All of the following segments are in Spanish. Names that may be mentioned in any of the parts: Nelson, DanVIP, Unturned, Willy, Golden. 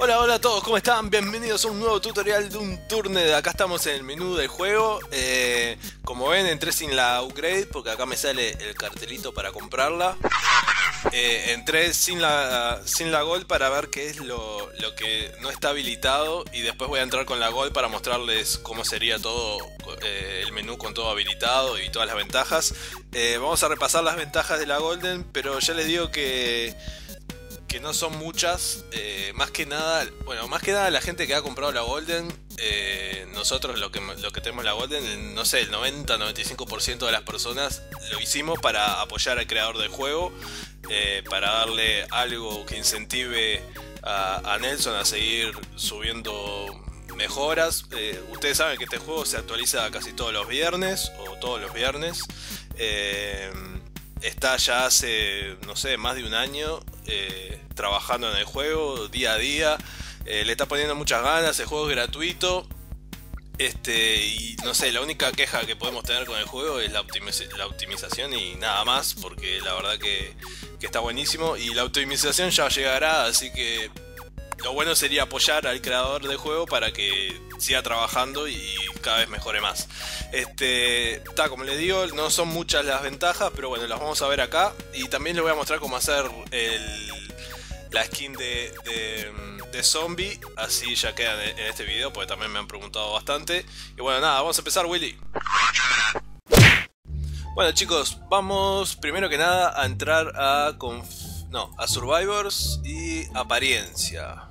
Hola, hola a todos, ¿cómo están? Bienvenidos a un nuevo tutorial de Unturned. Acá estamos en el menú del juego. Como ven, entré sin la upgrade porque acá me sale el cartelito para comprarla. Entré sin la gold para ver qué es lo que no está habilitado. Y después voy a entrar con la gold para mostrarles cómo sería todo el menú con todo habilitado y todas las ventajas. Vamos a repasar las ventajas de la Golden, pero ya les digo que no son muchas. Más que nada la gente que ha comprado la Golden, nosotros lo que tenemos la Golden, no sé, el 90-95% de las personas lo hicimos para apoyar al creador del juego, para darle algo que incentive a Nelson a seguir subiendo mejoras. Ustedes saben que este juego se actualiza casi todos los viernes o todos los viernes. Está ya hace, no sé, más de un año trabajando en el juego día a día. Le está poniendo muchas ganas, el juego es gratuito. Y no sé, la única queja que podemos tener con el juego es la optimización y nada más, porque la verdad que está buenísimo. Y la optimización ya llegará, así que lo bueno sería apoyar al creador del juego para que siga trabajando y cada vez mejore más. Como les digo, no son muchas las ventajas, pero bueno, las vamos a ver acá. Y también les voy a mostrar cómo hacer la skin de zombie, así ya quedan en este video, porque también me han preguntado bastante. Y bueno, nada, vamos a empezar, Willy. Bueno chicos, vamos primero que nada a entrar a Survivors y apariencia.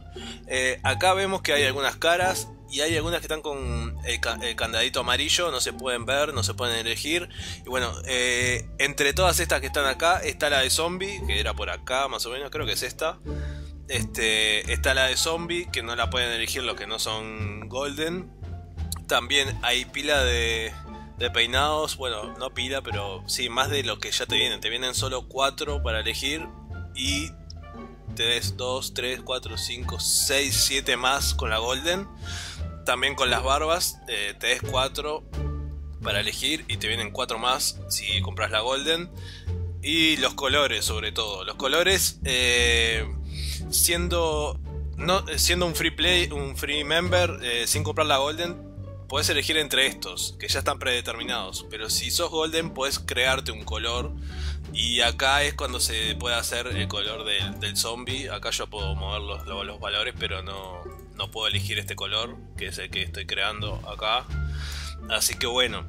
Acá vemos que hay algunas caras y hay algunas que están con el candadito amarillo, no se pueden ver, no se pueden elegir. Y bueno, entre todas estas que están acá está la de zombie, que era por acá más o menos, creo que es esta. Está la de zombie, que no la pueden elegir los que no son golden. También hay pila de peinados, bueno, no pila, pero sí, más de lo que ya te vienen. Te vienen solo 4 para elegir y tenés 2, 3, 4, 5, 6, 7 más con la Golden. También con las barbas, tenés 4 para elegir y te vienen 4 más si compras la Golden. Y los colores, sobre todo. Los colores, siendo un free member, sin comprar la Golden, podés elegir entre estos, que ya están predeterminados. Pero si sos Golden, podés crearte un color. Y acá es cuando se puede hacer el color del zombie. Acá yo puedo mover los valores, pero no puedo elegir este color, que es el que estoy creando acá. Así que bueno,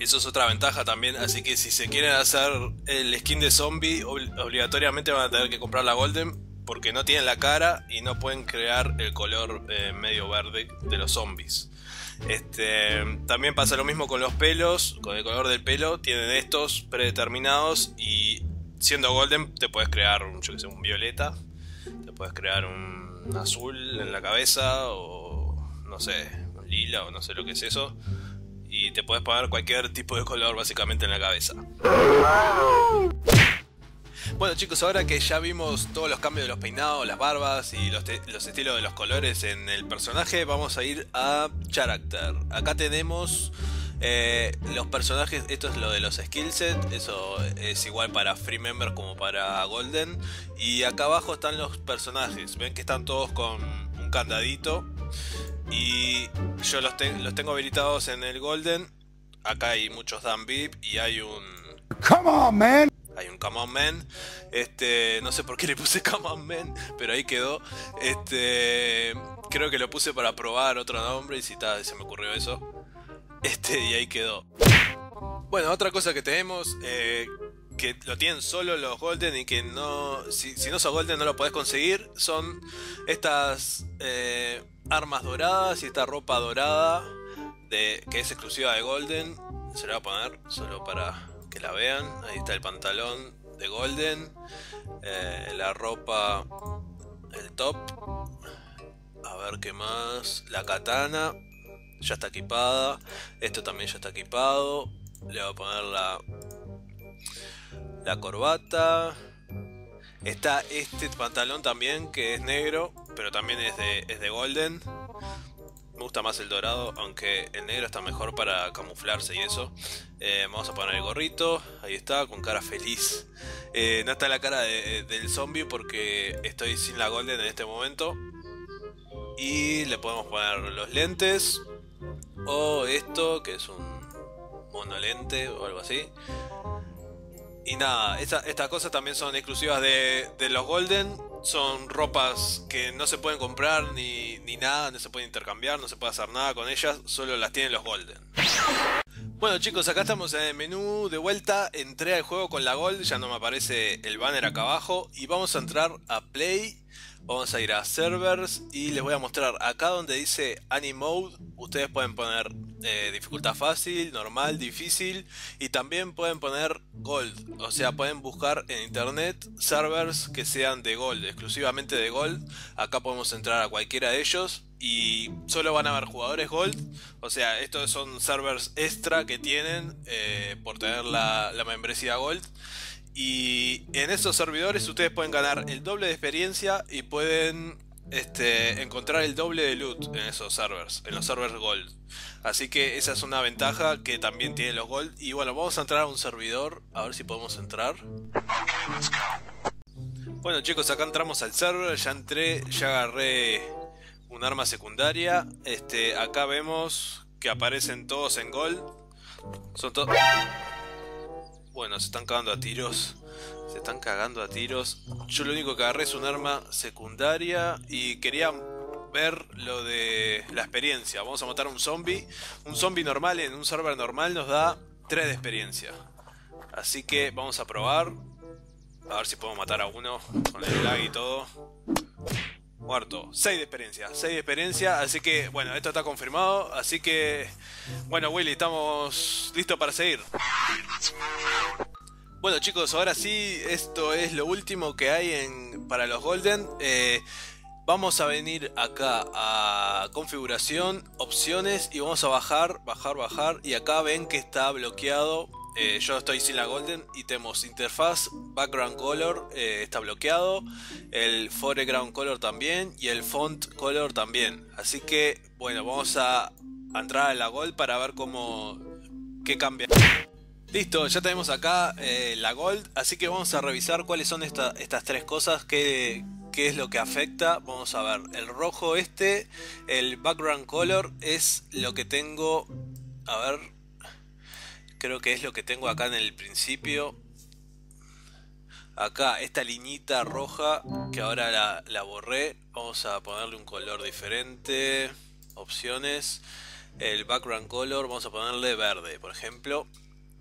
eso es otra ventaja también. Así que si se quieren hacer el skin de zombie, obligatoriamente van a tener que comprar la Golden, porque no tienen la cara y no pueden crear el color medio verde de los zombies. También pasa lo mismo con los pelos, con el color del pelo. Tienen estos predeterminados y siendo golden te puedes crear un violeta, te puedes crear un azul en la cabeza, o no sé, un lila, o no sé lo que es eso. Y te puedes poner cualquier tipo de color básicamente en la cabeza. Bueno chicos, ahora que ya vimos todos los cambios de los peinados, las barbas y los estilos de los colores en el personaje, vamos a ir a Character. Acá tenemos los personajes. Esto es lo de los skillsets, eso es igual para free member como para golden. Y acá abajo están los personajes, ven que están todos con un candadito. Y yo los tengo habilitados en el golden. Acá hay muchos DanVIP y hay un... ¡Come on, man! Hay un Come On Man, no sé por qué le puse Come On Man, pero ahí quedó. Creo que lo puse para probar otro nombre y si se me ocurrió eso. Y ahí quedó. Bueno, otra cosa que tenemos, que lo tienen solo los Golden y que no... Si no sos Golden no lo podés conseguir, son estas armas doradas y esta ropa dorada, que es exclusiva de Golden. Se la voy a poner solo para... que la vean. Ahí está el pantalón de Golden, la ropa, el top, a ver qué más, la katana ya está equipada, esto también ya está equipado. Le voy a poner la corbata. Está este pantalón también, que es negro, pero también es de Golden. Me gusta más el dorado, aunque el negro está mejor para camuflarse y eso. Vamos a poner el gorrito, ahí está, con cara feliz. No está la cara del zombie porque estoy sin la golden en este momento. Y le podemos poner los lentes o esto, que es un monolente o algo así. Y nada, estas cosas también son exclusivas de los Golden. Son ropas que no se pueden comprar ni nada, no se pueden intercambiar, no se puede hacer nada con ellas, solo las tienen los Golden. Bueno chicos, acá estamos en el menú de vuelta, entré al juego con la Gold, ya no me aparece el banner acá abajo. Y vamos a entrar a Play, vamos a ir a Servers y les voy a mostrar acá donde dice Any Mode. Ustedes pueden poner dificultad fácil, normal, difícil y también pueden poner Gold, o sea pueden buscar en internet servers que sean de Gold, exclusivamente de Gold. Acá podemos entrar a cualquiera de ellos y solo van a haber jugadores Gold, o sea estos son servers extra que tienen por tener la membresía Gold. Y en estos servidores ustedes pueden ganar el doble de experiencia y pueden encontrar el doble de loot en esos servers, en los servers Gold. Así que esa es una ventaja que también tienen los Gold. Y bueno, vamos a entrar a un servidor, a ver si podemos entrar. Bueno chicos, acá entramos al server, ya entré, ya agarré un arma secundaria. Acá vemos que aparecen todos en Gold. Son todos... Bueno, se están cagando a tiros. Se están cagando a tiros. Yo lo único que agarré es un arma secundaria. Y quería ver lo de la experiencia. Vamos a matar a un zombie. Un zombie normal en un server normal nos da 3 de experiencia. Así que vamos a probar. A ver si podemos matar a uno con el lag y todo. Muerto, 6 de experiencia, 6 de experiencia, así que bueno, esto está confirmado, así que bueno Willy, estamos listos para seguir. Bueno chicos, ahora sí, esto es lo último que hay para los Golden. Vamos a venir acá a configuración, opciones y vamos a bajar y acá ven que está bloqueado. Yo estoy sin la Golden y tenemos interfaz, background color está bloqueado, el foreground color también y el font color también. Así que bueno, vamos a entrar a la Gold para ver qué cambia. Listo, ya tenemos acá la Gold, así que vamos a revisar cuáles son estas 3 cosas qué es lo que afecta. Vamos a ver, el rojo el background color es lo que tengo, a ver. Creo que es lo que tengo acá en el principio. Acá, esta liñita roja que ahora la borré. Vamos a ponerle un color diferente. Opciones. El background color, vamos a ponerle verde, por ejemplo.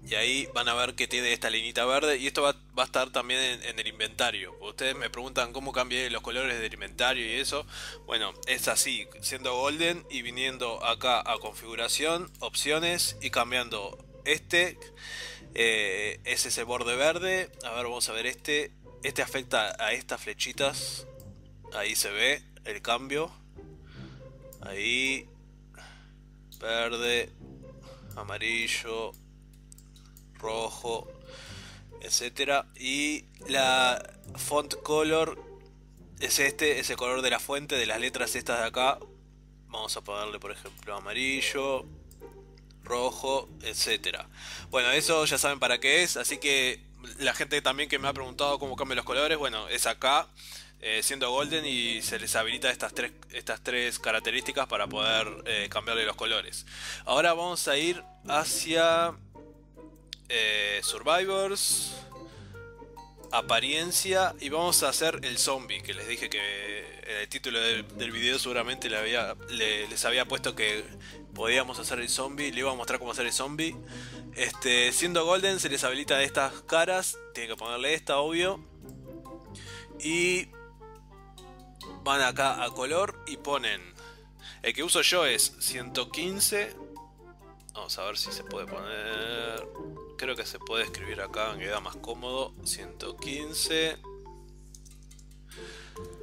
Y ahí van a ver que tiene esta liñita verde. Y esto va a estar también en el inventario. Ustedes me preguntan cómo cambié los colores del inventario y eso. Bueno, es así. Siendo Golden y viniendo acá a configuración, opciones y cambiando... es ese borde verde. A ver, vamos a ver este afecta a estas flechitas. Ahí se ve el cambio. Ahí. Verde. Amarillo. Rojo. Etcétera. Y la font color es ese color de la fuente, de las letras estas de acá. Vamos a ponerle, por ejemplo, amarillo, rojo, etcétera. Bueno, eso ya saben para qué es, así que la gente también que me ha preguntado cómo cambian los colores, bueno, es acá, siendo Golden, y se les habilita estas tres características para poder cambiarle los colores. Ahora vamos a ir hacia Survivors, apariencia, y vamos a hacer el zombie, que les dije que en el título del video seguramente les había puesto que podíamos hacer el zombie, le iba a mostrar cómo hacer el zombie. Siendo Golden se les habilita estas caras, tienen que ponerle esta, obvio. Y van acá a color y ponen, el que uso yo es 115. Vamos a ver si se puede poner, creo que se puede escribir acá, que da más cómodo, 115,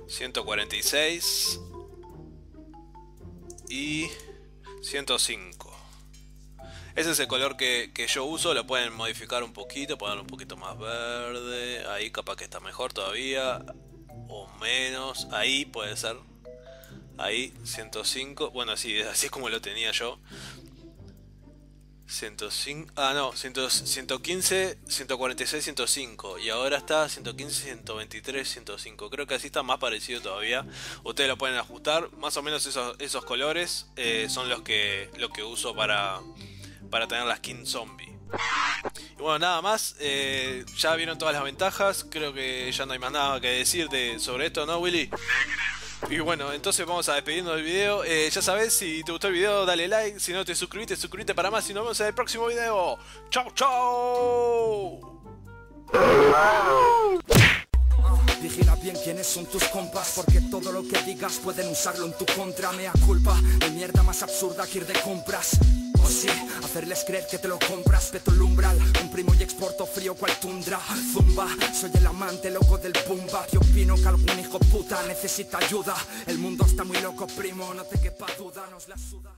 146 y 105. Ese es el color que yo uso. Lo pueden modificar un poquito, poner un poquito más verde. Ahí capaz que está mejor todavía. O menos. Ahí puede ser. Ahí, 105. Bueno, así es como lo tenía yo. 105, ah no, 115, 146, 105. Y ahora está 115, 123, 105. Creo que así está más parecido todavía. Ustedes lo pueden ajustar. Más o menos esos colores son los que uso para tener la skin zombie. Y bueno, nada más. Ya vieron todas las ventajas. Creo que ya no hay más nada que decir sobre esto, ¿no, Willy? Y bueno, entonces vamos a despedirnos del video. Ya sabes, si te gustó el video dale like. Si no te suscribiste, suscríbete para más. Y nos vemos en el próximo video. ¡Chau, chau! Vigila bien quiénes son tus compas, porque todo lo que digas pueden usarlo en tu contra. Mea culpa de mierda más absurda que ir de compras. O sí, hacerles creer que te lo compras. Peto el umbral, comprimo y exporto frío cual tundra. Zumba, soy el amante loco del pumba. Yo opino que algún hijo puta necesita ayuda. El mundo está muy loco, primo, no te quepa duda, nos la suda.